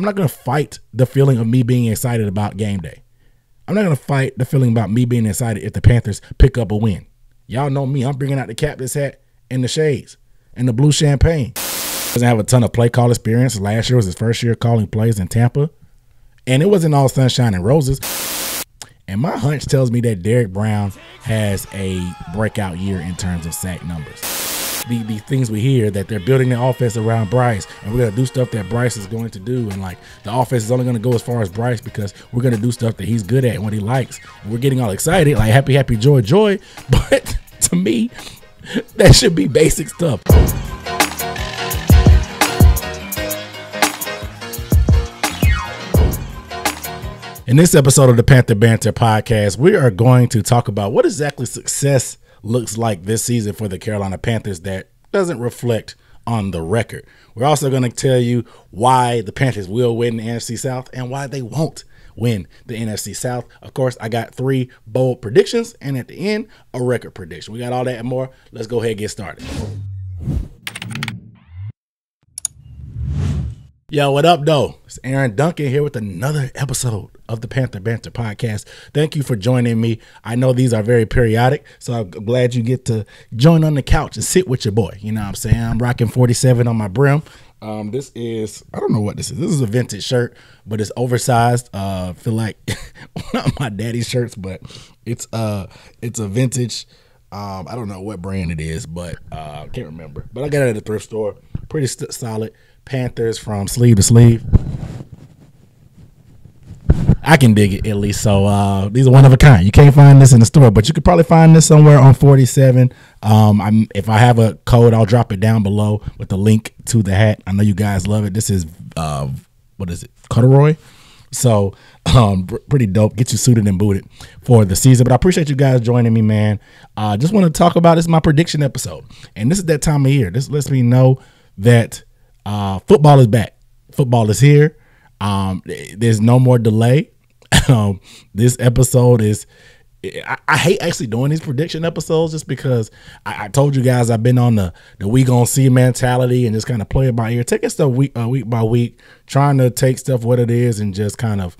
I'm not going to fight the feeling of me being excited about game day. I'm not going to fight the feeling about me being excited if the Panthers pick up a win. Y'all know me. I'm bringing out the captain's hat and the shades and the blue champagne. Doesn't have a ton of play call experience. Last year was his first year calling plays in Tampa. And it wasn't all sunshine and roses. And my hunch tells me that Derrick Brown has a breakout year in terms of sack numbers. The things we hear that they're building the offense around Bryce, and we're going to do stuff that Bryce is going to do, and like the offense is only going to go as far as Bryce because we're going to do stuff that he's good at and what he likes. And we're getting all excited, like happy, happy, joy, joy. But to me, that should be basic stuff. In this episode of the Panther Banter podcast, we are going to talk about what exactly success looks like this season for the Carolina Panthers that doesn't reflect on the record. We're also going to tell you why the Panthers will win the NFC South and why they won't win the NFC South. Of course, I got three bold predictions and at the end, a record prediction. We got all that and more. Let's go ahead and get started. Yo, what up, though? It's Aaron Duncan here with another episode of the Panther Banter podcast. Thank you for joining me. I know these are very periodic, so I'm glad you get to join on the couch and sit with your boy. You know what I'm saying? I'm rocking 47 on my brim. This is, I don't know what this is. This is a vintage shirt, but it's oversized. I feel like one of my daddy's shirts, but it's a vintage. I don't know what brand it is, but I can't remember. But I got it at a thrift store. Pretty solid. Panthers from sleeve to sleeve. I can dig it, at least. So these are one of a kind. You can't find this in the store, but you could probably find this somewhere on 47. If I have a code, I'll drop it down below with the link to the hat. I know you guys love it. This is what is it, corduroy? So pretty dope. Get you suited and booted for the season. But I appreciate you guys joining me, man. Just want to talk about, this is my prediction episode, and this is that time of year. This lets me know that football is back. Football is here. There's no more delay. This episode is, I hate actually doing these prediction episodes just because I told you guys I've been on the we gonna see mentality and just kind of play it by ear, taking stuff week by week, trying to take stuff what it is and just kind of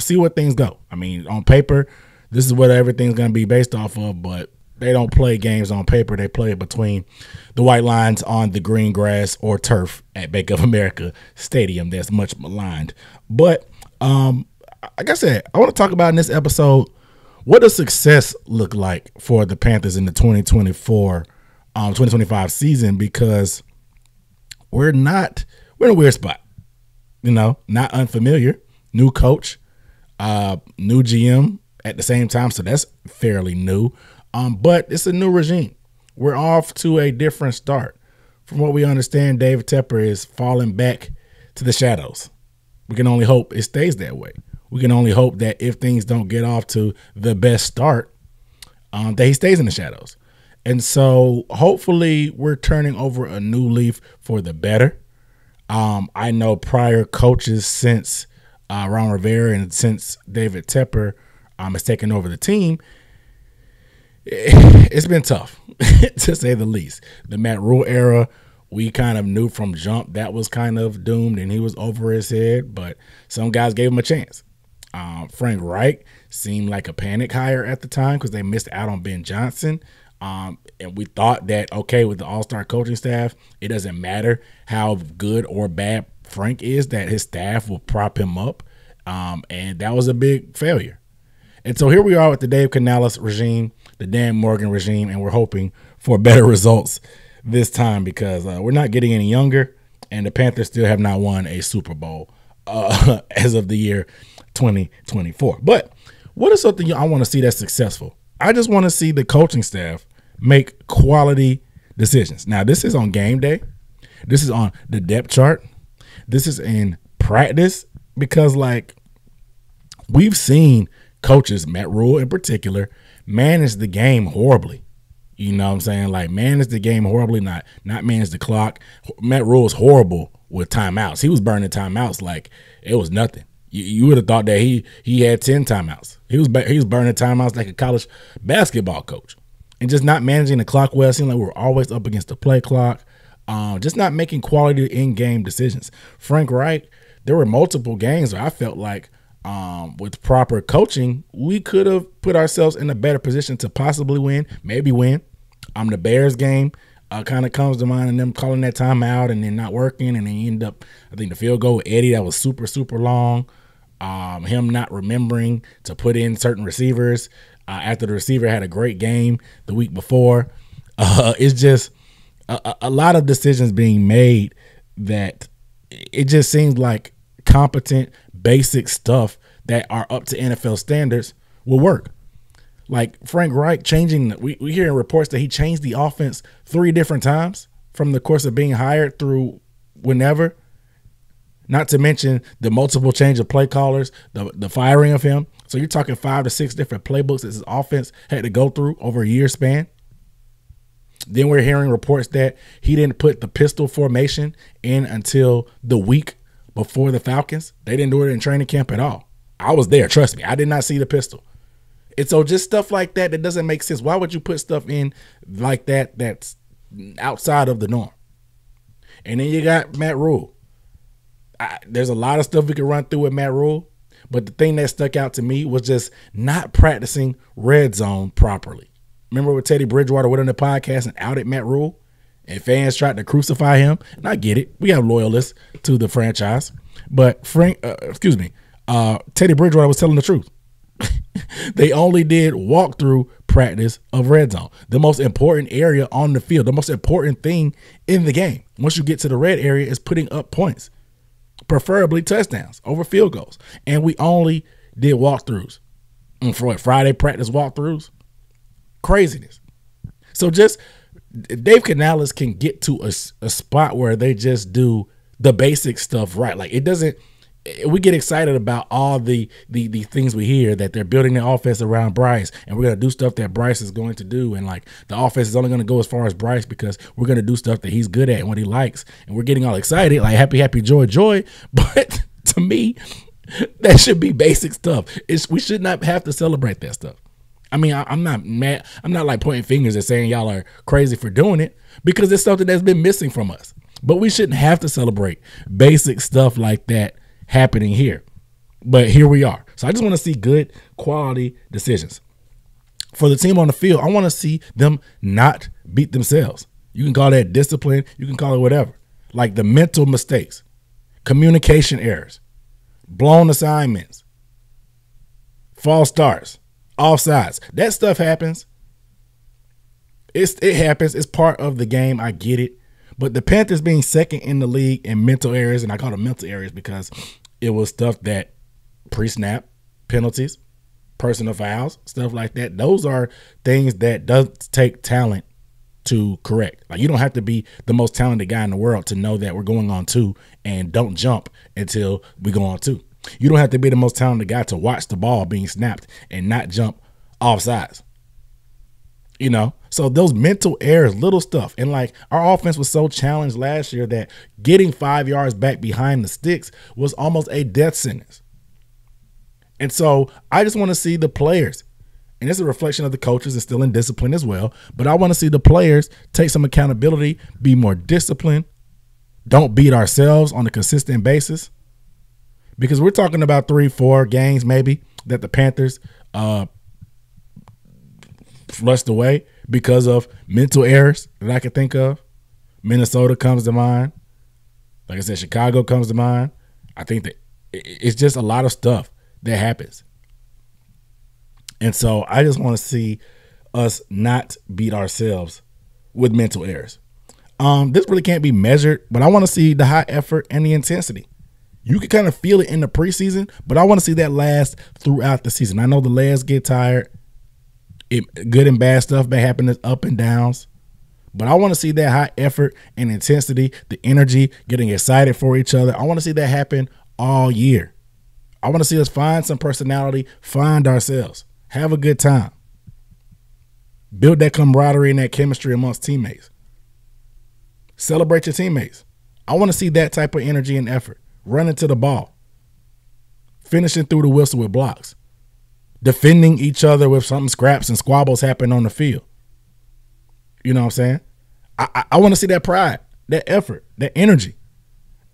see where things go. I mean, on paper, this is what everything's gonna be based off of, but they don't play games on paper. They play it between the white lines on the green grass or turf at Bank of America Stadium. That's much maligned. But like I said, I want to talk about in this episode, what does success look like for the Panthers in the 2024-2025 season? Because we're in a weird spot, you know, not unfamiliar. New coach, new GM at the same time. So that's fairly new. But it's a new regime. We're off to a different start. From what we understand, David Tepper is falling back to the shadows. We can only hope it stays that way. We can only hope that if things don't get off to the best start, that he stays in the shadows. And so hopefully we're turning over a new leaf for the better. I know prior coaches since Ron Rivera and since David Tepper has taken over the team, it's been tough to say the least. The Matt Rhule era, we kind of knew from jump that was kind of doomed and he was over his head, but some guys gave him a chance. Frank Reich seemed like a panic hire at the time because they missed out on Ben Johnson. And we thought that, okay, with the all-star coaching staff, it doesn't matter how good or bad Frank is, that his staff will prop him up. And that was a big failure. And so here we are with the Dave Canales regime, the Dan Morgan regime, and we're hoping for better results this time because we're not getting any younger, and the Panthers still have not won a Super Bowl as of the year 2024. But what is something I want to see that's successful? I just want to see the coaching staff make quality decisions. Now, this is on game day. This is on the depth chart. This is in practice because, like, we've seen coaches, Matt Rhule in particular, manage the game horribly. You know what I'm saying? Like, manage the game horribly, not manage the clock. Matt Rhule's horrible with timeouts. He was burning timeouts like it was nothing. You would have thought that he had 10 timeouts. He was burning timeouts like a college basketball coach. And just not managing the clock well. It seemed like we were always up against the play clock. Just not making quality in-game decisions. Frank Reich, there were multiple games where I felt like with proper coaching, we could have put ourselves in a better position to possibly win, maybe win. The Bears game kind of comes to mind, and them calling that timeout and then not working, and then you end up, I think the field goal with Eddie, that was super, super long. Him not remembering to put in certain receivers after the receiver had a great game the week before. It's just a lot of decisions being made that it just seems like competent, basic stuff that are up to NFL standards will work. Like Frank Reich changing, we hear reports that he changed the offense 3 different times from the course of being hired through whenever. Not to mention the multiple change of play callers, the firing of him. So you're talking 5 to 6 different playbooks that his offense had to go through over a year span. Then we're hearing reports that he didn't put the pistol formation in until the week before the Falcons. They didn't do it in training camp at all. I was there. Trust me. I did not see the pistol. And so just stuff like that, that doesn't make sense. Why would you put stuff in like that that's outside of the norm? And then you got Matt Rhule. There's a lot of stuff we could run through with Matt Rhule, but the thing that stuck out to me was just not practicing red zone properly. Remember when Teddy Bridgewater went on the podcast and outed Matt Rhule, and fans tried to crucify him? And I get it. We have loyalists to the franchise. But Teddy Bridgewater was telling the truth. They only did walkthrough practice of red zone, the most important area on the field, the most important thing in the game. Once you get to the red area, is putting up points, preferably touchdowns over field goals. And we only did walkthroughs. And for what, Friday practice walkthroughs? Craziness. So just Dave Canales can get to a spot where they just do the basic stuff right. Like it doesn't, we get excited about all the things we hear that they're building the offense around Bryce, and we're going to do stuff that Bryce is going to do. And like the offense is only going to go as far as Bryce because we're going to do stuff that he's good at and what he likes. And we're getting all excited, like happy, happy, joy, joy. But to me, that should be basic stuff. We should not have to celebrate that stuff. I mean, I'm not mad. I'm not like pointing fingers and saying y'all are crazy for doing it, because it's something that's been missing from us. But we shouldn't have to celebrate basic stuff like that happening here. But here we are. So I just want to see good quality decisions for the team on the field. I want to see them not beat themselves. You can call that discipline. You can call it whatever. Like the mental mistakes, communication errors, blown assignments, false starts, offsides. That stuff happens. It happens. It's part of the game. I get it. But the Panthers being second in the league in mental errors, and I call them mental errors because it was stuff that pre-snap penalties, personal fouls, stuff like that. Those are things that does take talent to correct. Like you don't have to be the most talented guy in the world to know that we're going on 2 and don't jump until we go on 2. You don't have to be the most talented guy to watch the ball being snapped and not jump offsides. You know, so those mental errors, little stuff. And like our offense was so challenged last year that getting 5 yards back behind the sticks was almost a death sentence. And so I just want to see the players, and it's a reflection of the coaches and still in discipline as well. But I want to see the players take some accountability, be more disciplined. Don't beat ourselves on a consistent basis, because we're talking about 3-4 games maybe that the Panthers flushed away because of mental errors that I could think of. Minnesota comes to mind. Like I said, Chicago comes to mind. I think that it's just a lot of stuff that happens. And so I just want to see us not beat ourselves with mental errors. This really can't be measured, but I want to see the high effort and the intensity. You can kind of feel it in the preseason, but I want to see that last throughout the season. I know the legs get tired. Good and bad stuff may happen, up and downs, but I want to see that high effort and intensity, the energy, getting excited for each other. I want to see that happen all year. I want to see us find some personality, find ourselves, have a good time, build that camaraderie and that chemistry amongst teammates, celebrate your teammates. I want to see that type of energy and effort, running to the ball, finishing through the whistle with blocks, defending each other with something scraps and squabbles happen on the field. You know what I'm saying? I want to see that pride, that effort, that energy.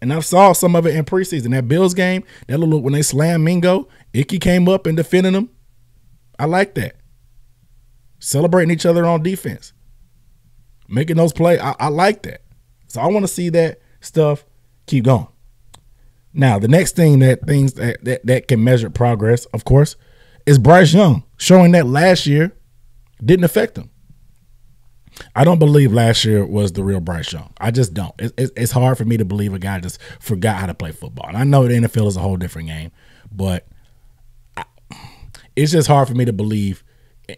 And I saw some of it in preseason. That Bills game, that little when they slammed Mingo, Icky came up and defended him. I like that. Celebrating each other on defense. Making those plays. I like that. So I want to see that stuff keep going. Now, the next thing that things that can measure progress, of course, is Bryce Young showing that last year didn't affect him. I don't believe last year was the real Bryce Young. I just don't. It's hard for me to believe a guy just forgot how to play football. And I know the NFL is a whole different game, but it's just hard for me to believe.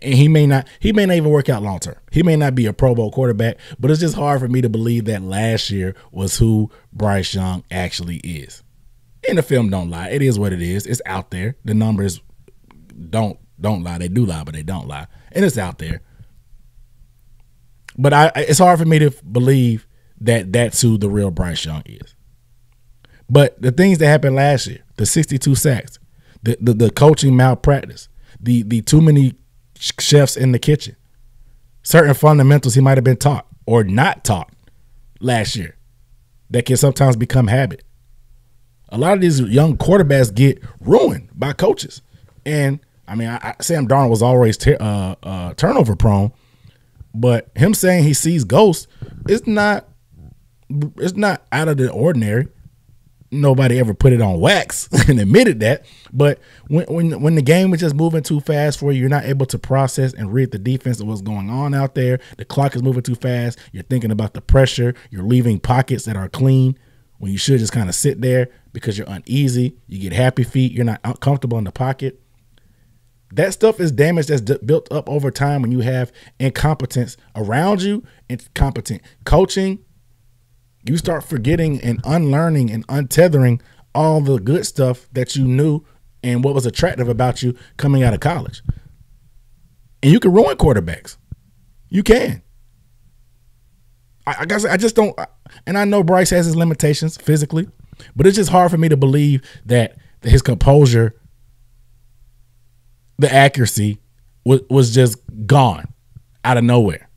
And he may not even work out long term. He may not be a Pro Bowl quarterback, but it's just hard for me to believe that last year was who Bryce Young actually is. And the film don't lie. It is what it is. It's out there. The numbers don't lie. They do lie, but they don't lie. And it's out there. But it's hard for me to believe that that's who the real Bryce Young is. But the things that happened last year, the 62 sacks, the coaching malpractice, the too many chefs in the kitchen, certain fundamentals he might have been taught or not taught last year that can sometimes become habit. A lot of these young quarterbacks get ruined by coaches. And, I mean, Sam Darnold was always turnover prone. But him saying he sees ghosts is not out of the ordinary. Nobody ever put it on wax and admitted that. But when the game is just moving too fast for you, you're not able to process and read the defense of what's going on out there. The clock is moving too fast. You're thinking about the pressure. You're leaving pockets that are clean when you should just kind of sit there because you're uneasy. You get happy feet. You're not comfortable in the pocket. That stuff is damage that's built up over time when you have incompetence around you, incompetent coaching. You start forgetting and unlearning and untethering all the good stuff that you knew and what was attractive about you coming out of college. And you can ruin quarterbacks. You can. I guess I just don't. And I know Bryce has his limitations physically, but it's just hard for me to believe that his composure, the accuracy was just gone out of nowhere.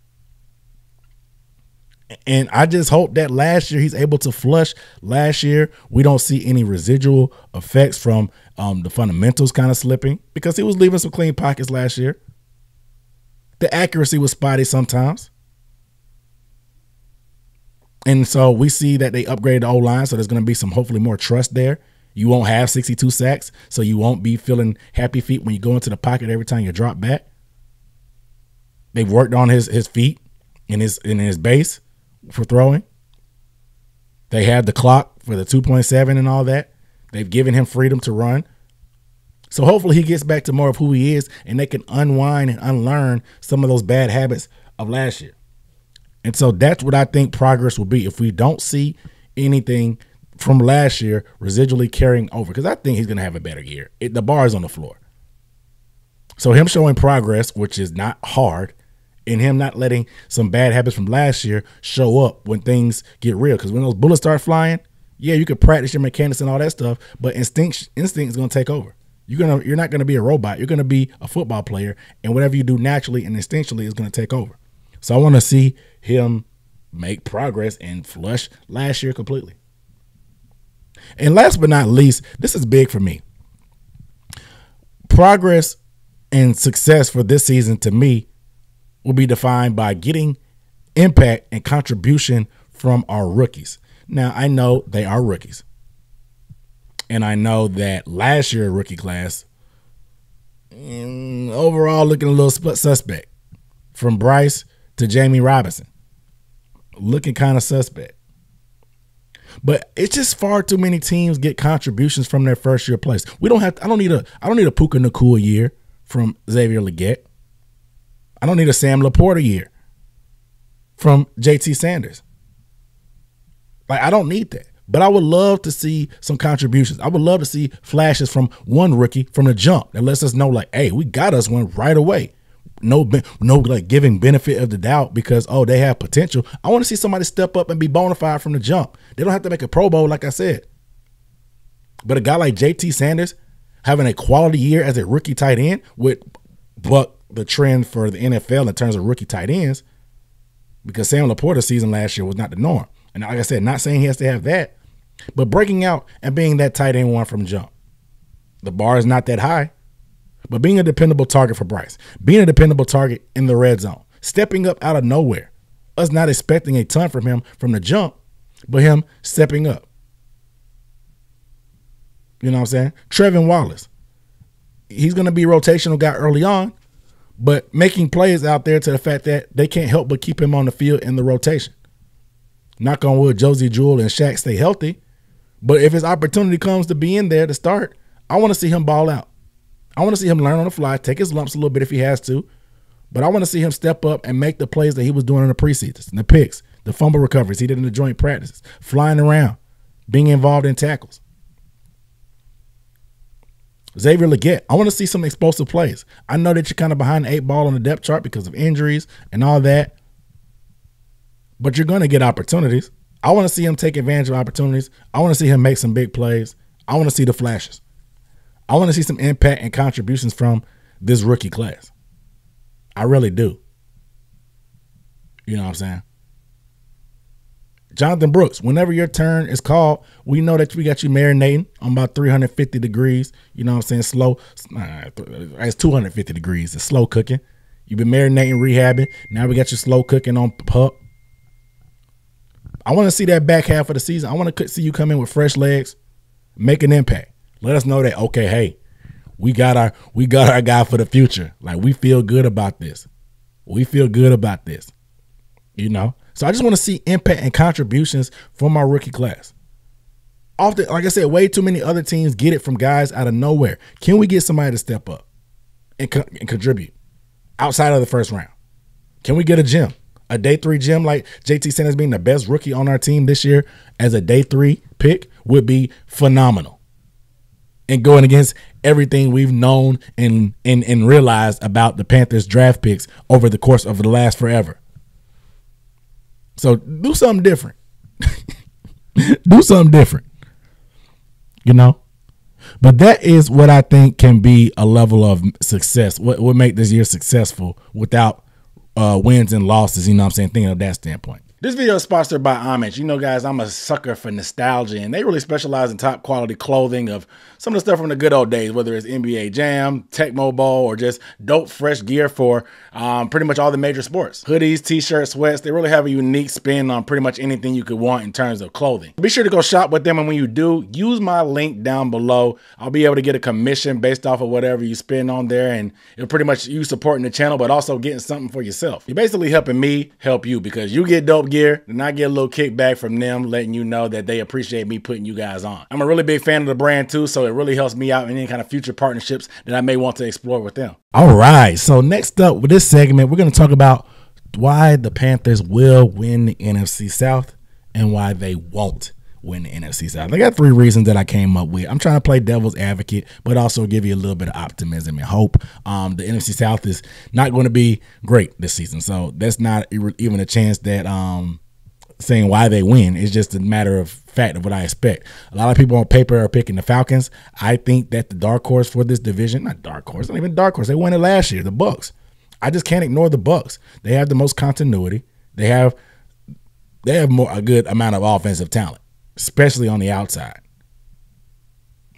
And I just hope that last year he's able to flush. Last year, we don't see any residual effects from the fundamentals kind of slipping because he was leaving some clean pockets last year. The accuracy was spotty sometimes. And so we see that they upgraded the O-line, so there's going to be some hopefully more trust there. You won't have 62 sacks, so you won't be feeling happy feet when you go into the pocket every time you drop back. They've worked on his feet and his base for throwing. They have the clock for the 2.7 and all that. They've given him freedom to run. So hopefully he gets back to more of who he is and they can unwind and unlearn some of those bad habits of last year. And so that's what I think progress will be if we don't see anything from last year residually carrying over, because I think he's going to have a better year. The bar is on the floor. So him showing progress, which is not hard, and him not letting some bad habits from last year show up when things get real, because when those bullets start flying, yeah, you could practice your mechanics and all that stuff, but instinct is going to take over. You're not going to be a robot. You're going to be a football player, and whatever you do naturally and instinctually is going to take over. So I want to see him make progress and flush last year completely. And last but not least, this is big for me. Progress and success for this season to me will be defined by getting impact and contribution from our rookies. Now, I know they are rookies. And I know that last year's rookie class overall looking a little suspect, from Bryce to Jamie Robinson, looking kind of suspect. But it's just far too many teams get contributions from their first year players. We don't have. I don't need a Puka Nacua year from Xavier Legette. I don't need a Sam Laporta year from J.T. Sanders. Like, I don't need that. But I would love to see some contributions. I would love to see flashes from one rookie from the jump that lets us know, like, hey, we got us one right away. No, like giving benefit of the doubt because, oh, they have potential. I want to see somebody step up and be bona fide from the jump. They don't have to make a Pro Bowl, like I said. But a guy like J.T. Sanders having a quality year as a rookie tight end would buck the trend for the NFL in terms of rookie tight ends, because Sam Laporta's season last year was not the norm. And like I said, not saying he has to have that, But breaking out and being that tight end one from jump, the bar is not that high. But being a dependable target for Bryce, being a dependable target in the red zone, stepping up out of nowhere, us not expecting a ton from him from the jump, but him stepping up. You know what I'm saying? Trevin Wallace, he's going to be a rotational guy early on, but making plays out there to the fact that they can't help but keep him on the field in the rotation. Knock on wood, Josie Jewell and Shaq stay healthy, but if his opportunity comes to be in there to start, I want to see him ball out. I want to see him learn on the fly, take his lumps a little bit if he has to, but I want to see him step up and make the plays that he was doing in the preseason, the picks, the fumble recoveries he did in the joint practices, flying around, being involved in tackles. Xavier Legette, I want to see some explosive plays. I know that you're kind of behind the eight ball on the depth chart because of injuries and all that, but you're going to get opportunities. I want to see him take advantage of opportunities. I want to see him make some big plays. I want to see the flashes. I want to see some impact and contributions from this rookie class. I really do. You know what I'm saying? Jonathan Brooks, whenever your turn is called, we know that we got you marinating on about 350 degrees. You know what I'm saying? Slow. It's 250 degrees. It's slow cooking. You've been marinating, rehabbing. Now we got you slow cooking on pup. I want to see that back half of the season. I want to see you come in with fresh legs, make an impact. Let us know that, okay, hey, we got our guy for the future. Like, we feel good about this. We feel good about this, you know? So I just want to see impact and contributions from our rookie class. Often, like I said, way too many other teams get it from guys out of nowhere. Can we get somebody to step up and contribute outside of the first round? Can we get a gem, a day three gem? Like J.T. Sanders being the best rookie on our team this year as a day three pick would be phenomenal. And going against everything we've known and realized about the Panthers draft picks over the course of the last forever. So do something different. Do something different. You know? But that is what I think can be a level of success. What would make this year successful without wins and losses, you know what I'm saying? Thinking of that standpoint. This video is sponsored by Homage. You know, guys, I'm a sucker for nostalgia, and they really specialize in top quality clothing of some of the stuff from the good old days, whether it's NBA Jam, Tecmo Bowl, or just dope, fresh gear for pretty much all the major sports. Hoodies, t-shirts, sweats, they really have a unique spin on pretty much anything you could want in terms of clothing. Be sure to go shop with them, and when you do, use my link down below. I'll be able to get a commission based off of whatever you spend on there, and it'll pretty much you supporting the channel, but also getting something for yourself. You're basically helping me help you because you get dope gear and I get a little kickback from them letting you know that they appreciate me putting you guys on. I'm a really big fan of the brand too, so it really helps me out in any kind of future partnerships that I may want to explore with them. All right, so next up with this segment, we're going to talk about why the Panthers will win the NFC South and why they won't win the NFC South. I got three reasons that I came up with. I'm trying to play devil's advocate, but also give you a little bit of optimism and hope. The NFC South is not going to be great this season, so that's not even a chance that saying why they win. It's just a matter of fact of what I expect. A lot of people on paper are picking the Falcons. I think that the dark horse for this division, not dark horse, not even dark horse, they won it last year, the Bucs. I just can't ignore the Bucs. They have the most continuity. They have a good amount of offensive talent, especially on the outside,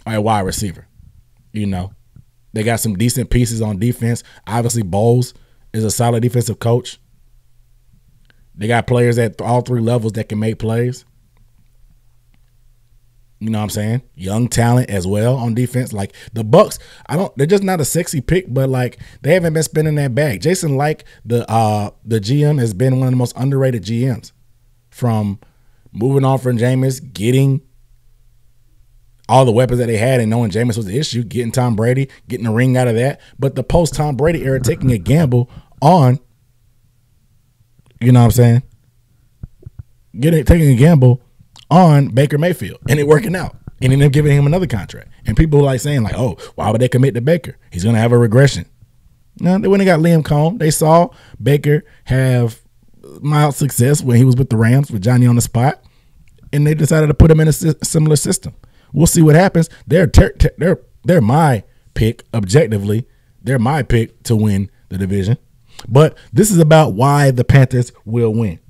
a wide receiver. You know, they got some decent pieces on defense. Obviously, Bowles is a solid defensive coach. They got players at all three levels that can make plays. You know what I'm saying? Young talent as well on defense. Like the Bucs, they're just not a sexy pick, but like they haven't been spinning that bag. Jason, like the GM, has been one of the most underrated GMs from. Moving on from Jameis, getting all the weapons that they had and knowing Jameis was the issue, getting Tom Brady, getting the ring out of that. But the post-Tom Brady era, taking a gamble on, you know what I'm saying, taking a gamble on Baker Mayfield and it working out. And then giving him another contract. And people like saying, like, oh, why would they commit to Baker? He's going to have a regression. No, they went and got Liam Cohn. They saw Baker have mild success when he was with the Rams with Johnny on the spot, and they decided to put him in a similar system. We'll see what happens. They're my pick objectively. They're my pick to win the division. But this is about why the Panthers will win.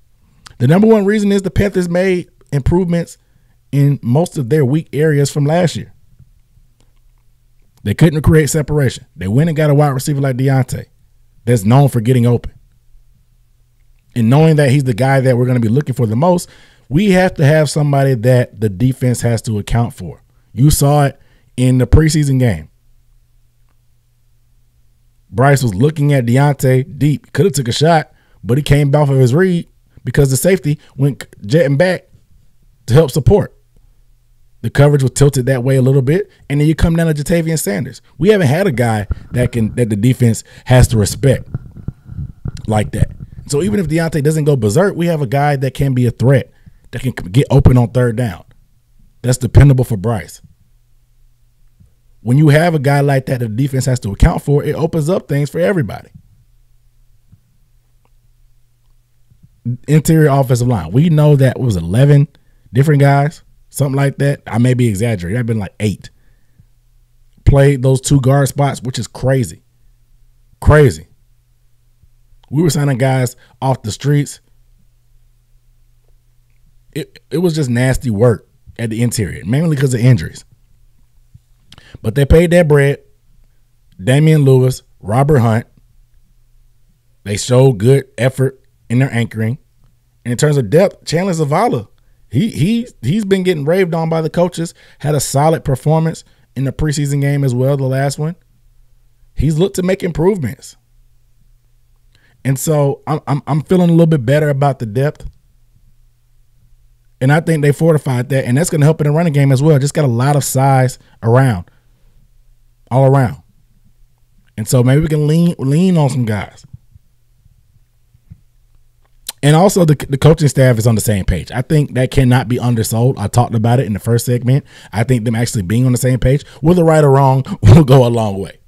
The number one reason is the Panthers made improvements in most of their weak areas from last year. They couldn't create separation. They went and got a wide receiver like Diontae that's known for getting open. And knowing that he's the guy that we're going to be looking for the most, we have to have somebody that the defense has to account for. You saw it in the preseason game. Bryce was looking at Diontae deep. Could have took a shot, but he came off of his read because the safety went jetting back to help support. The coverage was tilted that way a little bit, and then you come down to Jadeveon Sanders. We haven't had a guy that the defense has to respect like that. So even if Diontae doesn't go berserk, we have a guy that can be a threat, that can get open on third down. That's dependable for Bryce. When you have a guy like that the defense has to account for, it opens up things for everybody. Interior offensive line. We know that it was 11 different guys. Something like that. I may be exaggerating. I've been like 8. Played those 2 guard spots, which is crazy. Crazy. We were signing guys off the streets. It was just nasty work at the interior, mainly because of injuries. But they paid their bread. Damian Lewis, Robert Hunt. They showed good effort in their anchoring. And in terms of depth, Chandler Zavala. He's been getting raved on by the coaches, had a solid performance in the preseason game as well, the last one. He's looked to make improvements. And so I'm feeling a little bit better about the depth. And I think they fortified that, and that's going to help in the running game as well. Just got a lot of size around, all around. And so maybe we can lean on some guys. And also the coaching staff is on the same page. I think that cannot be undersold. I talked about it in the first segment. I think them actually being on the same page, whether right or wrong, will go a long way.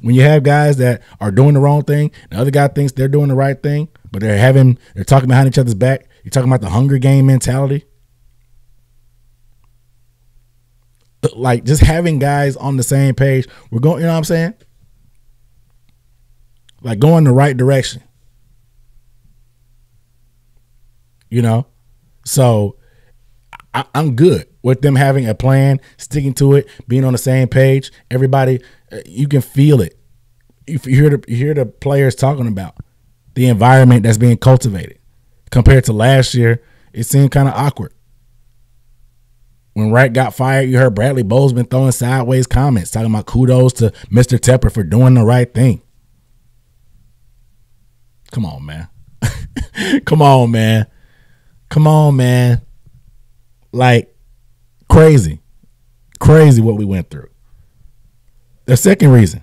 When you have guys that are doing the wrong thing, the other guy thinks they're doing the right thing, but they're talking behind each other's back. You're talking about the Hunger Game mentality. Like just having guys on the same page. We're going, you know what I'm saying? Like going the right direction. You know, so I'm good with them having a plan, sticking to it, being on the same page. Everybody, you can feel it. You hear the players talking about the environment that's being cultivated. Compared to last year, it seemed kind of awkward. When Wright got fired, you heard Bradley Bozeman throwing sideways comments, talking about kudos to Mr. Tepper for doing the right thing. Come on, man. Come on, man. Come on, man. Like, crazy. Crazy what we went through. The second reason,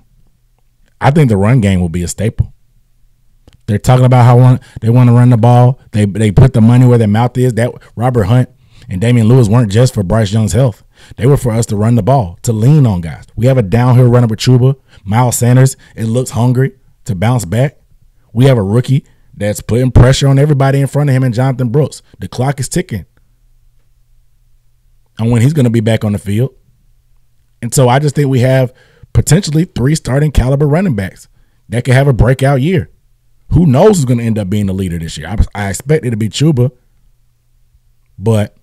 I think the run game will be a staple. They're talking about how they want to run the ball. They put the money where their mouth is. That Robert Hunt and Damian Lewis weren't just for Bryce Young's health. They were for us to run the ball, to lean on guys. We have a downhill runner with Chuba. Miles Sanders, it looks hungry to bounce back. We have a rookie that's putting pressure on everybody in front of him and Jonathan Brooks. The clock is ticking. And when he's going to be back on the field. And so I just think we have potentially 3 starting caliber running backs that could have a breakout year. Who knows who's going to end up being the leader this year? I expect it to be Chuba. But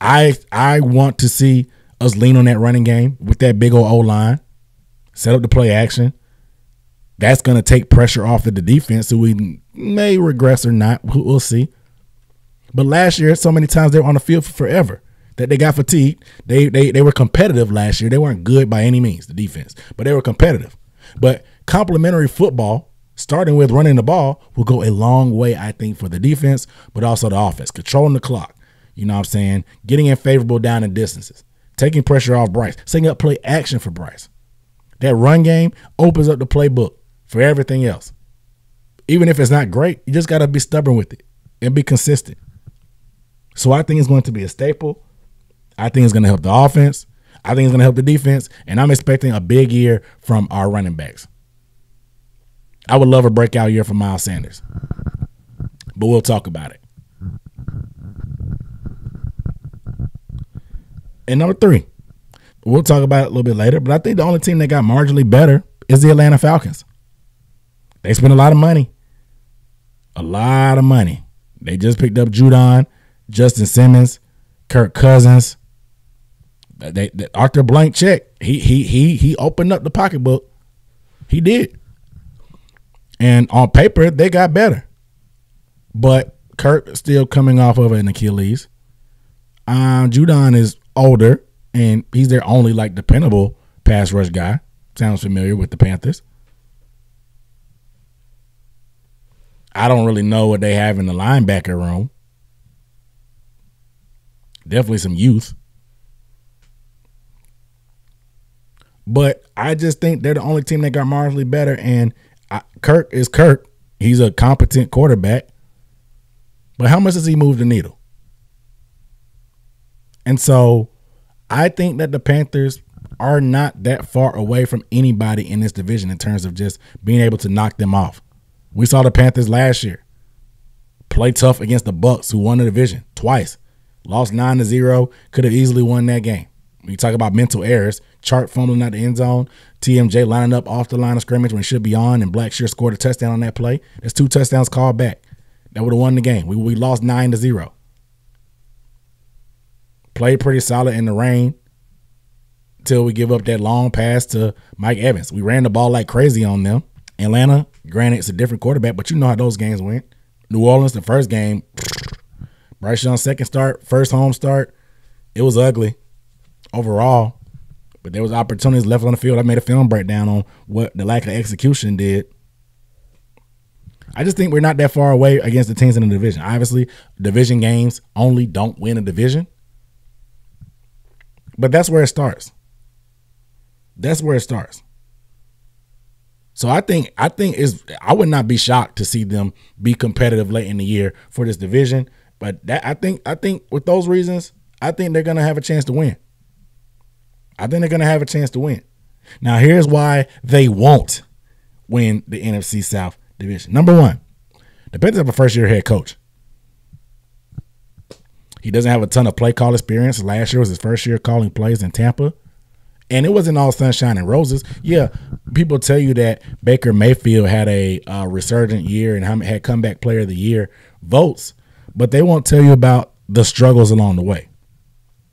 I want to see us lean on that running game with that big old O-line. Set up the play action. That's going to take pressure off of the defense, so we may regress or not. We'll see. But last year, so many times they were on the field for forever that they got fatigued. They were competitive last year. They weren't good by any means, the defense, but they were competitive. But complementary football, starting with running the ball, will go a long way, I think, for the defense, but also the offense. Controlling the clock, you know what I'm saying? Getting in favorable down and distances. Taking pressure off Bryce. Setting up play action for Bryce. That run game opens up the playbook for everything else. Even if it's not great, you just got to be stubborn with it and be consistent. So I think it's going to be a staple. I think it's going to help the offense. I think it's going to help the defense. And I'm expecting a big year from our running backs. I would love a breakout year for Miles Sanders. But we'll talk about it. And number 3, we'll talk about it a little bit later, but I think the only team that got marginally better is the Atlanta Falcons. They spent a lot of money. A lot of money. They just picked up Judon, Justin Simmons, Kirk Cousins. They after a blank check, he opened up the pocketbook. He did. And on paper, they got better. But Kirk still coming off of an Achilles. Judon is older, and he's their only like dependable pass rush guy. Sounds familiar with the Panthers. I don't really know what they have in the linebacker room. Definitely some youth. But I just think they're the only team that got marginally better, and Kirk is Kirk. He's a competent quarterback. But how much does he move the needle? And so I think that the Panthers are not that far away from anybody in this division in terms of just being able to knock them off. We saw the Panthers last year play tough against the Bucks, who won the division twice, lost 9-0, could have easily won that game. When you talk about mental errors, Chart fumbling out the end zone, TMJ lining up off the line of scrimmage when it should be on, and Blackshear scored a touchdown on that play. That's 2 touchdowns called back. That would have won the game. We lost 9-0. Played pretty solid in the rain until we give up that long pass to Mike Evans. We ran the ball like crazy on them. Atlanta, granted, it's a different quarterback, but you know how those games went. New Orleans, the first game, Bryce Young's second start, first home start. It was ugly overall, but there was opportunities left on the field. I made a film breakdown on what the lack of execution did. I just think we're not that far away against the teams in the division. Obviously, division games only don't win a division, but that's where it starts. That's where it starts. So I think I would not be shocked to see them be competitive late in the year for this division. But that I think with those reasons, I think they're gonna have a chance to win. I think they're gonna have a chance to win. Now here's why they won't win the NFC South division. Number one, the Panthers have a first-year head coach. He doesn't have a ton of play call experience. Last year was his first year calling plays in Tampa. And it wasn't all sunshine and roses. Yeah, people tell you that Baker Mayfield had a resurgent year and had comeback player of the year votes, but they won't tell you about the struggles along the way.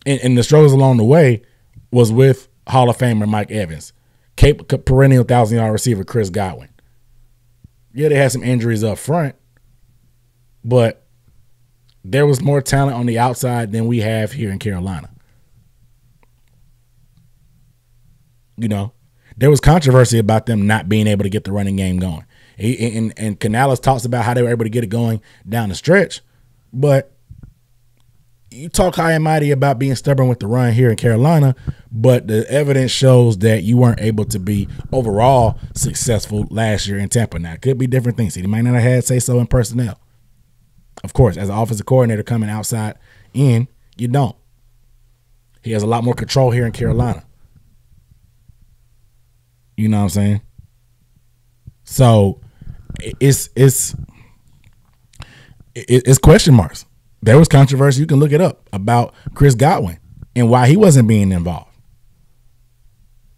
And the struggles along the way was with Hall of Famer Mike Evans, perennial 1,000-yard receiver Chris Godwin. Yeah, they had some injuries up front, but there was more talent on the outside than we have here in Carolina. You know, there was controversy about them not being able to get the running game going. And Canales talks about how they were able to get it going down the stretch. But you talk high and mighty about being stubborn with the run here in Carolina, but the evidence shows that you weren't able to be overall successful last year in Tampa. Now, it could be different things. He might not have had say-so in personnel. Of course, as an offensive coordinator coming outside in, you don't. He has a lot more control here in Carolina. You know what I'm saying? So it's question marks. There was controversy, you can look it up, about Chris Godwin and why he wasn't being involved.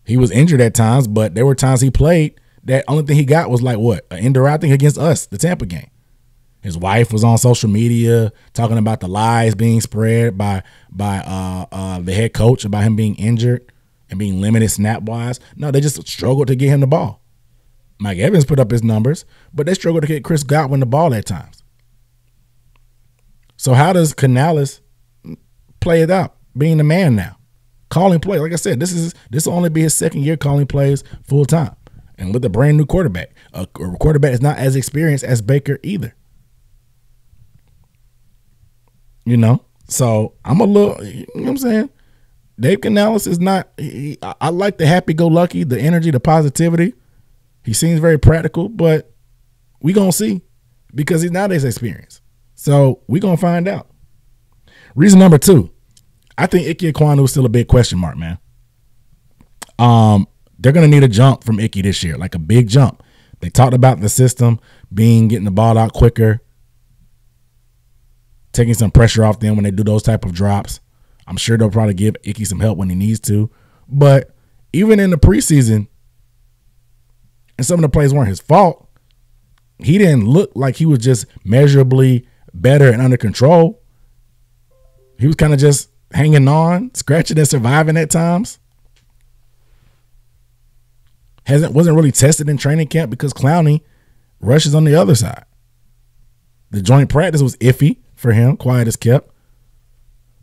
He was injured at times, but there were times he played that only thing he got was like what? An indirect thing against us, the Tampa game. His wife was on social media talking about the lies being spread by the head coach about him being injured and being limited snap-wise. No, they just struggled to get him the ball. Mike Evans put up his numbers, but they struggled to get Chris Godwin the ball at times. So how does Canales play it out, being the man now? Calling plays. Like I said, this will only be his second year calling plays full-time, and with a brand-new quarterback. A quarterback is not as experienced as Baker either. You know? So I'm a little, you know what I'm saying? Dave Canales is not – I like the happy-go-lucky, the energy, the positivity. He seems very practical, but we're going to see because he's not his experience. So we're going to find out. Reason number two, I think Icky Ekwonu is still a big question mark, man. They're going to need a jump from Icky this year, like a big jump. They talked about the system getting the ball out quicker, taking some pressure off them when they do those type of drops. I'm sure they'll probably give Icky some help when he needs to. But even in the preseason, and some of the plays weren't his fault, he didn't look like he was just measurably better and under control. He was kind of just hanging on, scratching and surviving at times. Wasn't really tested in training camp because Clowney rushes on the other side. The joint practice was iffy for him, quiet as kept.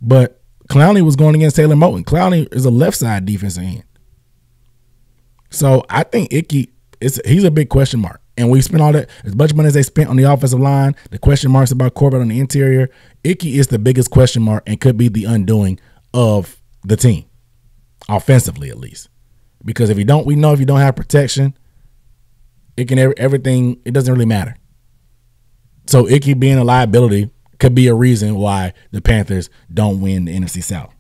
But Clowney was going against Taylor Moton. Clowney is a left side defensive end. So I think Icky, he's a big question mark. And we spent all that, as much money as they spent on the offensive line, the question marks about Corbett on the interior. Icky is the biggest question mark and could be the undoing of the team, offensively at least. Because if you don't, we know if you don't have protection, it can everything, it doesn't really matter. So Icky being a liability could be a reason why the Panthers don't win the NFC South.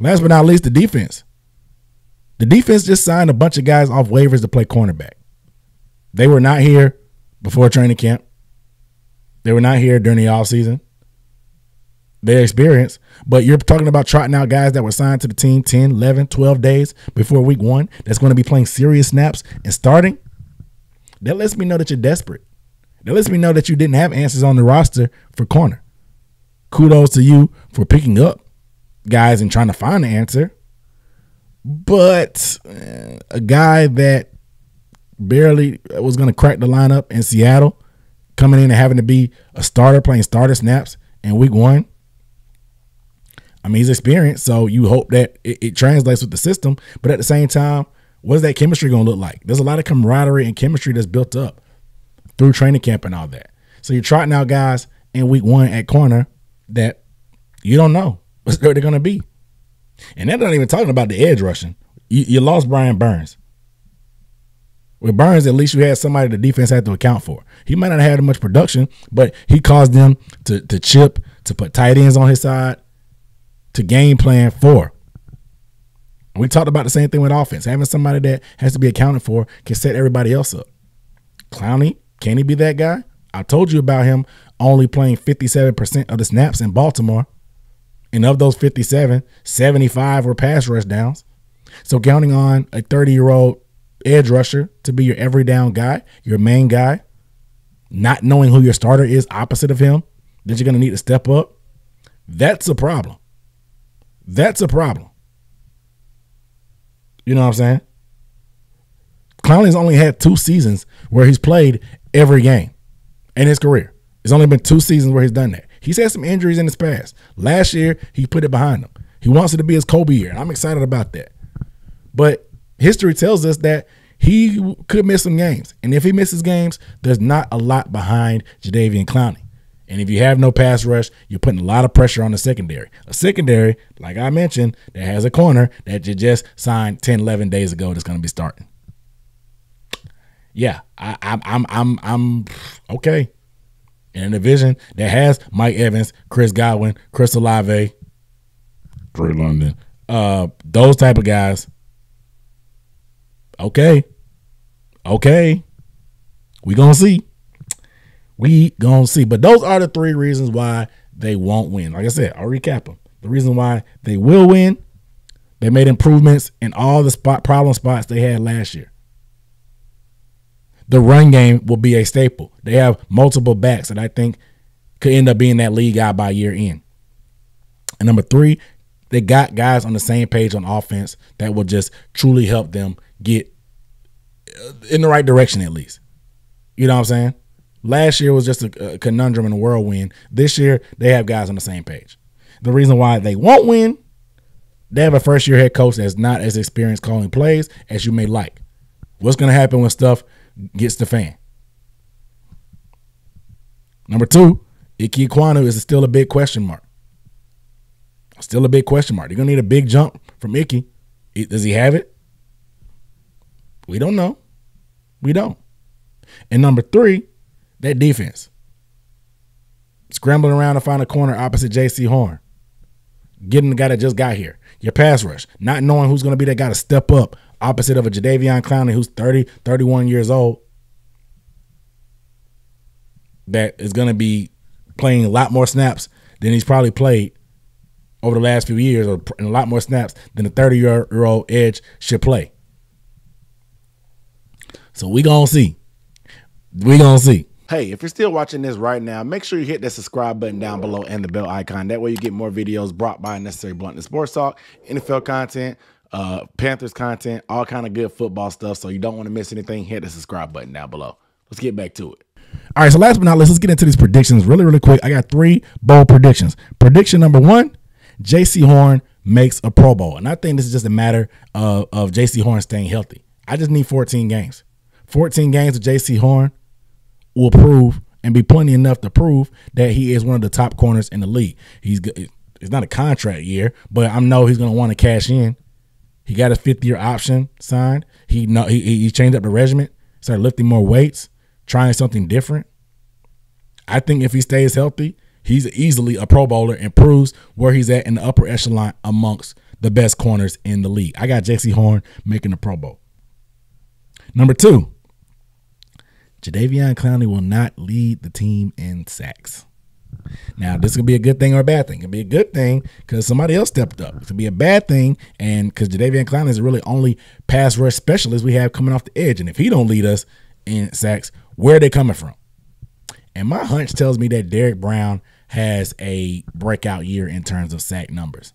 Last but not least, the defense. The defense just signed a bunch of guys off waivers to play cornerback. They were not here before training camp. They were not here during the offseason. Their experience. But you're talking about trotting out guys that were signed to the team 10, 11, 12 days before week one that's going to be playing serious snaps and starting. That lets me know that you're desperate. That lets me know that you didn't have answers on the roster for corner. Kudos to you for picking up guys and trying to find the answer. But a guy that barely was going to crack the lineup in Seattle, coming in and having to be a starter, playing starter snaps in week one. I mean, he's experienced, so you hope that it translates with the system. But at the same time, what is that chemistry going to look like? There's a lot of camaraderie and chemistry that's built up through training camp and all that. So you're trotting out guys in week one at corner that you don't know what they're going to be. And they're not even talking about the edge rushing. You lost Brian Burns. With Burns, at least you had somebody the defense had to account for. He might not have had much production, but he caused them to chip, to put tight ends on his side, to game plan for. And we talked about the same thing with offense. Having somebody that has to be accounted for can set everybody else up. Clowney, can he be that guy? I told you about him only playing 57% of the snaps in Baltimore. And of those 57, 75 were pass rush downs. So counting on a 30-year-old edge rusher to be your every down guy, your main guy, not knowing who your starter is opposite of him, that you're going to need to step up, that's a problem. That's a problem. You know what I'm saying? Clowney's only had 2 seasons where he's played every game in his career. It's only been 2 seasons where he's done that. He's had some injuries in his past. Last year, he put it behind him. He wants it to be his Kobe year, and I'm excited about that. But history tells us that he could miss some games. And if he misses games, there's not a lot behind Jadeveon Clowney. And if you have no pass rush, you're putting a lot of pressure on the secondary. A secondary, like I mentioned, that has a corner that you just signed 10, 11 days ago that's going to be starting. Yeah, I'm okay. In a division that has Mike Evans, Chris Godwin, Chris Olave, Dre London, those type of guys. Okay. Okay. We gonna see. We gonna see. But those are the 3 reasons why they won't win. Like I said, I'll recap them. The reason why they will win, they made improvements in all the problem spots they had last year. The run game will be a staple. They have multiple backs that I think could end up being that lead guy by year end. And number 3, they got guys on the same page on offense that will just truly help them get in the right direction at least. You know what I'm saying? Last year was just a conundrum and a whirlwind. This year, they have guys on the same page. The reason why they won't win, they have a first-year head coach that's not as experienced calling plays as you may like. What's going to happen when stuff gets the fan? Number 2, Icky Ekwonu is still a big question mark. Still a big question mark. You're going to need a big jump from Icky. Does he have it? We don't know. We don't. And number 3, that defense. Scrambling around to find a corner opposite J.C. Horn. Getting the guy that just got here. Your pass rush. Not knowing who's going to be that guy to step up opposite of a Jadeveon Clowney who's 30, 31 years old that is going to be playing a lot more snaps than he's probably played over the last few years, or a lot more snaps than a 30-year-old edge should play. So we going to see. We going to see. Hey, if you're still watching this right now, make sure you hit that subscribe button down below and the bell icon. That way you get more videos brought by Unnecessary Bluntness Sports Talk, NFL content, Panthers content, all kind of good football stuff. So you don't want to miss anything. Hit the subscribe button down below. Let's get back to it. All right, so last but not least, let's get into these predictions really quick. I got 3 bold predictions. Prediction number 1, J.C. Horn makes a Pro Bowl. And I think this is just a matter of J.C. Horn staying healthy. I just need 14 games. 14 games of J.C. Horn will prove and be plenty enough to prove that he is one of the top corners in the league. It's not a contract year, but I know he's going to want to cash in. He got a 5th-year option signed. He changed up the regimen, started lifting more weights, trying something different. I think if he stays healthy, he's easily a Pro Bowler and proves where he's at in the upper echelon amongst the best corners in the league. I got J.C. Horn making the Pro Bowl. Number 2, Jadeveon Clowney will not lead the team in sacks. Now, this could be a good thing or a bad thing. It could be a good thing because somebody else stepped up. It could be a bad thing because Jadeveon Clowney is really only pass rush specialist we have coming off the edge. And if he don't lead us in sacks, where are they coming from? And my hunch tells me that Derrick Brown has a breakout year in terms of sack numbers.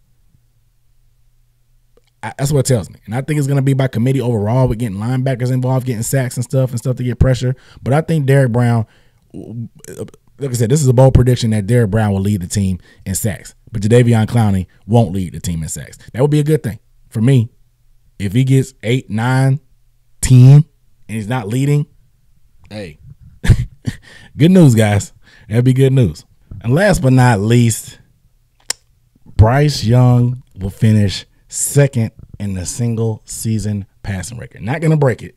That's what it tells me. And I think it's going to be by committee overall with getting linebackers involved, getting sacks and stuff to get pressure. But I think Derrick Brown, like I said, this is a bold prediction that Derrick Brown will lead the team in sacks. But Jadeveon Clowney won't lead the team in sacks. That would be a good thing for me. If he gets 8, 9, 10 and he's not leading, hey, good news, guys. That'd be good news. And last but not least, Bryce Young will finish 2nd in the single season passing record. Not going to break it.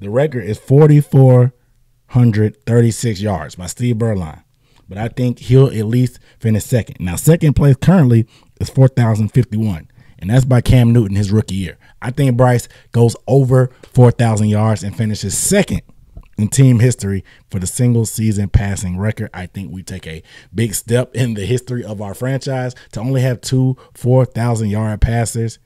The record is 4,436 yards by Steve Berline. But I think he'll at least finish 2nd. Now, 2nd place currently is 4,051. And that's by Cam Newton, his rookie year. I think Bryce goes over 4,000 yards and finishes 2nd in team history for the single season passing record. I think we take a big step in the history of our franchise to only have 2 4,000 yard passers.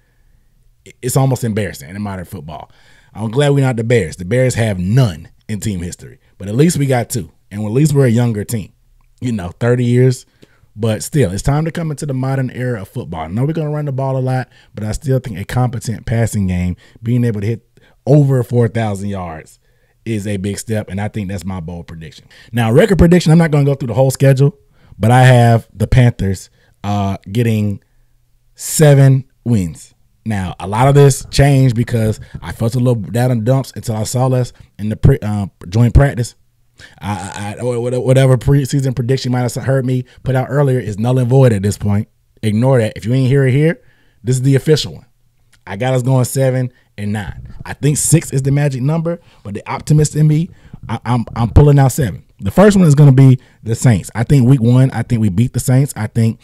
It's almost embarrassing in modern football. I'm glad we're not the Bears. The Bears have none in team history, but at least we got 2. And at least we're a younger team, you know, 30 years, but still it's time to come into the modern era of football. I know we're going to run the ball a lot, but I still think a competent passing game, being able to hit over 4,000 yards is a big step, and I think that's my bold prediction. Now, record prediction, I'm not going to go through the whole schedule, but I have the Panthers getting 7 wins. Now, a lot of this changed because I felt a little down in the dumps until I saw us in the joint practice. Whatever preseason prediction you might have heard me put out earlier is null and void at this point. Ignore that. If you ain't hear it here, this is the official one. I got us going 7 and 9. I think 6 is the magic number, but the optimist in me, I'm pulling out 7. The first one is going to be the Saints. I think week 1, I think we beat the Saints. I think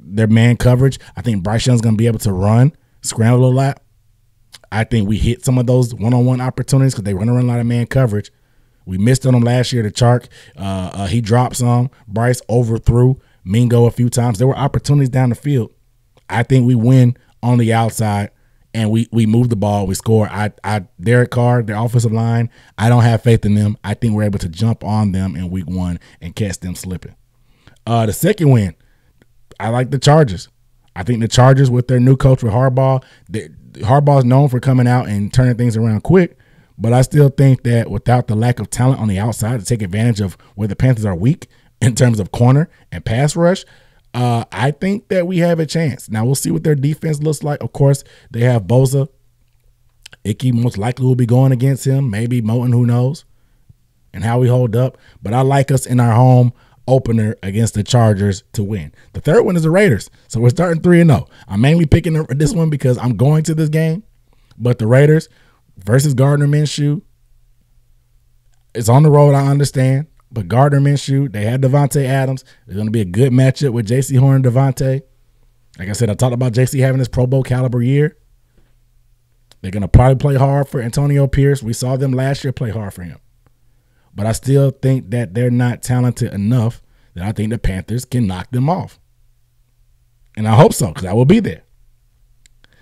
their man coverage. I think Bryce Young's going to be able to run, scramble a lot. I think we hit some of those one-on-one opportunities because they run a lot of man coverage. We missed on them last year. The Chark, he dropped some. Bryce overthrew Mingo a few times. There were opportunities down the field. I think we win on the outside, and we move the ball, we score. Derek Carr, their offensive line, I don't have faith in them. I think we're able to jump on them in week 1 and catch them slipping. The second win, I like the Chargers. I think the Chargers with their new coach with Harbaugh, Harbaugh's known for coming out and turning things around quick, but I still think that without the lack of talent on the outside to take advantage of where the Panthers are weak in terms of corner and pass rush, I think that we have a chance. Now, we'll see what their defense looks like. Of course, they have Bosa. Icky most likely will be going against him. Maybe Moten, who knows, and how we hold up. But I like us in our home opener against the Chargers to win. The third one is the Raiders. So we're starting 3-0. I'm mainly picking this one because I'm going to this game. But the Raiders versus Gardner Minshew. It's on the road, I understand. But Gardner Minshew, they had Devontae Adams. It's going to be a good matchup with J.C. Horn and Devontae. Like I said, I talked about J.C. having his Pro Bowl caliber year. They're going to probably play hard for Antonio Pierce. We saw them last year play hard for him. But I still think that they're not talented enough that I think the Panthers can knock them off. And I hope so, because I will be there.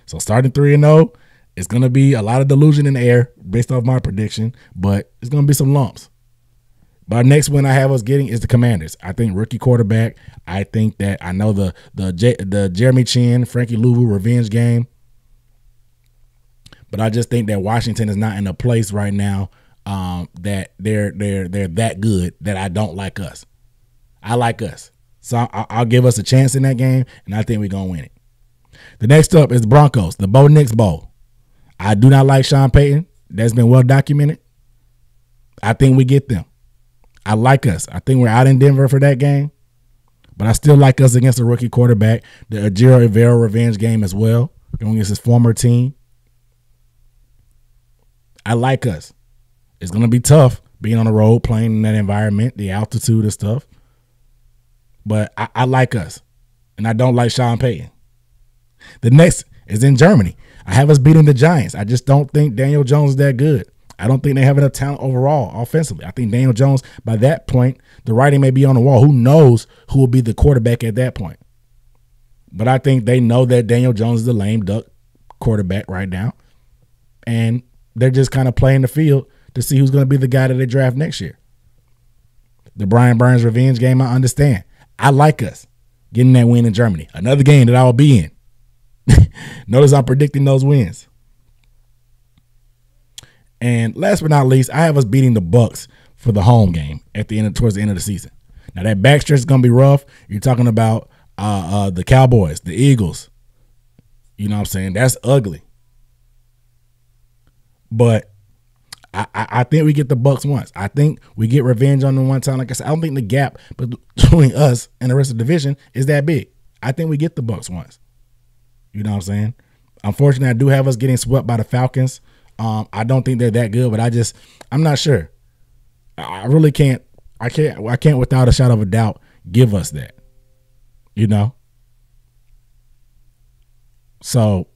So starting 3-0, it's going to be a lot of delusion in the air based off my prediction, but it's going to be some lumps. But our next one I have us getting is the Commanders. I think rookie quarterback. I think that I know the Jeremy Chinn, Frankie Louvu revenge game. But I just think that Washington is not in a place right now that they're that good that I don't like us. I like us. So I'll give us a chance in that game, and I think we're going to win it. The next up is the Broncos, the Bo Nix Bowl. I do not like Sean Payton. That's been well documented. I think we get them. I like us. I think we're out in Denver for that game, but I still like us against a rookie quarterback. The Ajero Evero revenge game as well, going against his former team. I like us. It's going to be tough being on the road, playing in that environment, the altitude and stuff. But I like us, and I don't like Sean Payton. The next is in Germany. I have us beating the Giants. I just don't think Daniel Jones is that good. I don't think they have enough talent overall offensively. I think Daniel Jones, by that point, the writing may be on the wall. Who knows who will be the quarterback at that point? But I think they know that Daniel Jones is the lame duck quarterback right now, and they're just kind of playing the field to see who's going to be the guy that they draft next year. The Brian Burns revenge game, I understand. I like us getting that win in Germany. Another game that I will be in. Notice I'm predicting those wins. And last but not least, I have us beating the Bucks for the home game at the end, towards the end of the season. Now that backstretch is going to be rough. You're talking about the Cowboys, the Eagles. You know what I'm saying? That's ugly. But I think we get the Bucks once. I think we get revenge on them one time. Like I said, I don't think the gap between us and the rest of the division is that big. I think we get the Bucks once. You know what I'm saying? Unfortunately, I do have us getting swept by the Falcons. I don't think they're that good, but I'm not sure. I really can't. I can't without a shadow of a doubt give us that. You know? So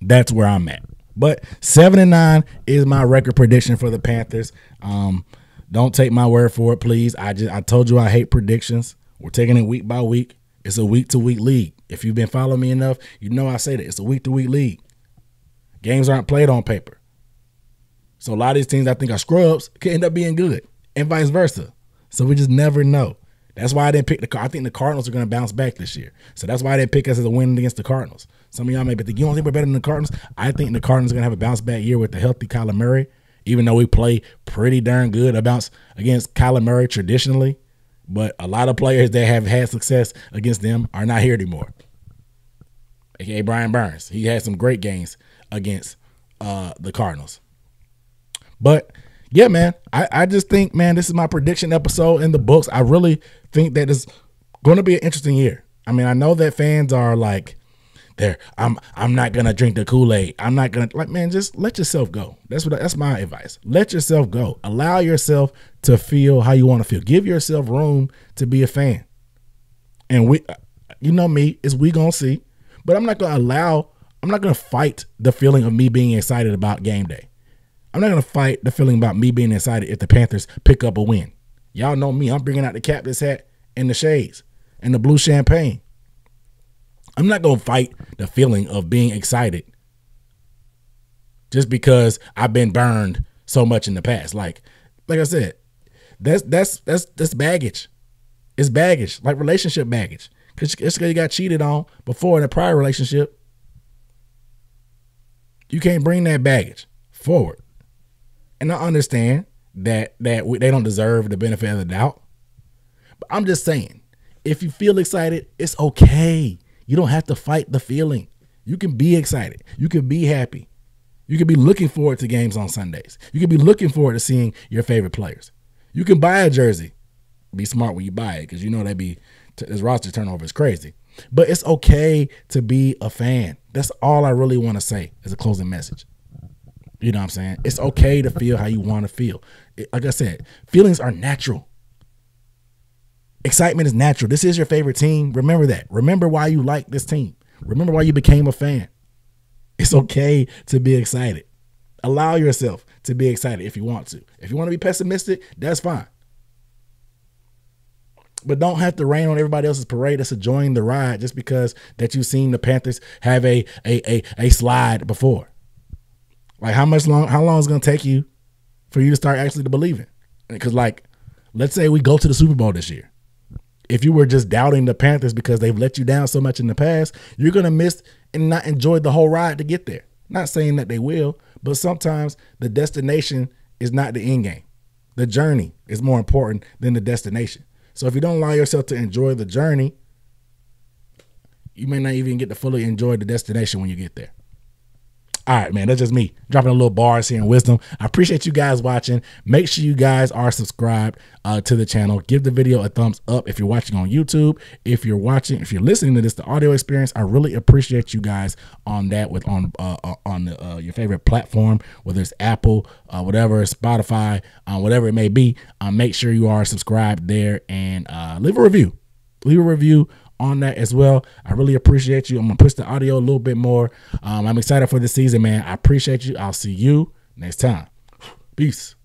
that's where I'm at. But 7-9 is my record prediction for the Panthers. Don't take my word for it, please. I told you I hate predictions. We're taking it week by week. It's a week-to-week league. If you've been following me enough, you know I say that. It's a week-to-week league. Games aren't played on paper. So a lot of these teams I think are scrubs could end up being good and vice versa. So we just never know. That's why I didn't pick I think the Cardinals are going to bounce back this year. So that's why I didn't pick us as a win against the Cardinals. Some of y'all may be thinking, you don't think we're better than the Cardinals? I think the Cardinals are going to have a bounce back year with the healthy Kyler Murray, even though we play pretty darn good against Kyler Murray traditionally. But a lot of players that have had success against them are not here anymore. AKA Brian Burns. He had some great games against the Cardinals. But yeah, man, I just think, man, this is my prediction episode in the books. I really think that it's going to be an interesting year. I mean, I know that fans are like, I'm not going to drink the Kool-Aid. I'm not going to, like, man, just let yourself go. That's my advice. Let yourself go. Allow yourself to feel how you want to feel. Give yourself room to be a fan. And you know me, is we going to see. But I'm not going to fight the feeling of me being excited about game day. I'm not going to fight the feeling about me being excited if the Panthers pick up a win. Y'all know me. I'm bringing out the captain's hat and the shades and the blue champagne. I'm not going to fight the feeling of being excited just because I've been burned so much in the past. Like I said, that's baggage. It's baggage, like relationship baggage. Because you got cheated on before in a prior relationship. You can't bring that baggage forward. And I understand that they don't deserve the benefit of the doubt. But I'm just saying, if you feel excited, it's okay. You don't have to fight the feeling. You can be excited. You can be happy. You can be looking forward to games on Sundays. You can be looking forward to seeing your favorite players. You can buy a jersey. Be smart when you buy it because you know this roster turnover is crazy. But it's okay to be a fan. That's all I really want to say as a closing message. You know what I'm saying? It's okay to feel how you want to feel. Like I said, feelings are natural. Excitement is natural. This is your favorite team. Remember that. Remember why you like this team. Remember why you became a fan. It's okay to be excited. Allow yourself to be excited if you want to. If you want to be pessimistic, that's fine. But don't have to rain on everybody else's parade that's enjoying the ride just because that you've seen the Panthers have a slide before. Like how long is it going to take you for you to start actually to believe in? Because like let's say we go to the Super Bowl this year. If you were just doubting the Panthers because they've let you down so much in the past, you're going to miss and not enjoy the whole ride to get there. Not saying that they will, but sometimes the destination is not the end game. The journey is more important than the destination. So if you don't allow yourself to enjoy the journey, you may not even get to fully enjoy the destination when you get there. All right, man, that's just me dropping a little bars here in wisdom. I appreciate you guys watching. Make sure you guys are subscribed to the channel. Give the video a thumbs up if you're watching on YouTube. If you're listening to this, the audio experience, I really appreciate you guys on that on your favorite platform, whether it's Apple, whatever, Spotify, whatever it may be. Make sure you are subscribed there and leave a review. Leave a review on that as well. I really appreciate you. I'm gonna push the audio a little bit more. I'm excited for the season, man. I appreciate you. I'll see you next time. Peace.